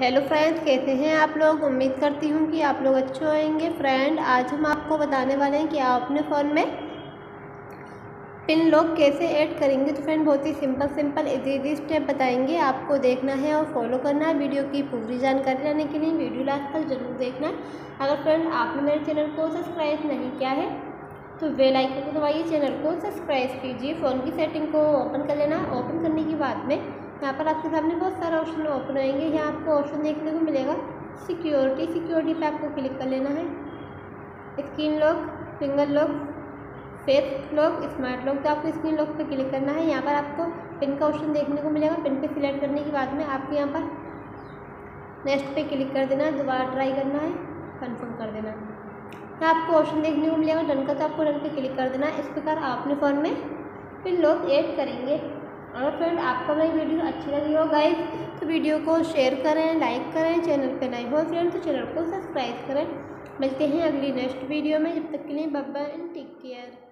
Hello friends, कैसे हैं आप लोग। उम्मीद करती हूँ कि आप लोग अच्छे होंगे। फ्रेंड, आज हम आपको बताने वाले हैं कि आप अपने फ़ोन में पिन लॉक कैसे ऐड करेंगे। तो फ्रेंड, बहुत ही सिंपल इजी स्टेप बताएंगे। आपको देखना है और फॉलो करना है। वीडियो की पूरी जानकारी लेने के लिए वीडियो लास्ट तक जरूर देखना। अगर फ्रेंड आपने मेरे चैनल को सब्सक्राइब नहीं किया है तो बेल आइकन को दबाइए, चैनल को सब्सक्राइब कीजिए। फ़ोन की सेटिंग को ओपन कर लेना। ओपन करने के बाद में यहाँ पर आपके सामने बहुत सारे ऑप्शन ओपन होंगे। यहाँ आपको ऑप्शन देखने को मिलेगा सिक्योरिटी पे आपको क्लिक कर लेना है। Screen lock, finger lock, face lock, smart lock. तो आपको स्क्रीन लॉक पे क्लिक करना है। यहाँ पर आपको पिन का ऑप्शन देखने को मिलेगा। पिन पे सिलेक्ट करने के बाद में आपको यहाँ पर नेक्स्ट पे क्लिक कर देना है। दोबारा ट्राई करना है, कन्फर्म कर देना है। यहाँ आपको ऑप्शन देखने को मिलेगा डन का, तो आपको डन पे क्लिक कर देना है। इस प्रकार आप अपने फ़ोन में पिन लॉक ऐड करेंगे। और फ्रेंड, आपको मेरी वीडियो अच्छी लगी हो गाइस तो वीडियो को शेयर करें, लाइक करें। चैनल पे नए हो फ्रेंड तो चैनल को सब्सक्राइब करें। मिलते हैं अगली नेक्स्ट वीडियो में। जब तक के लिए bye bye and take care.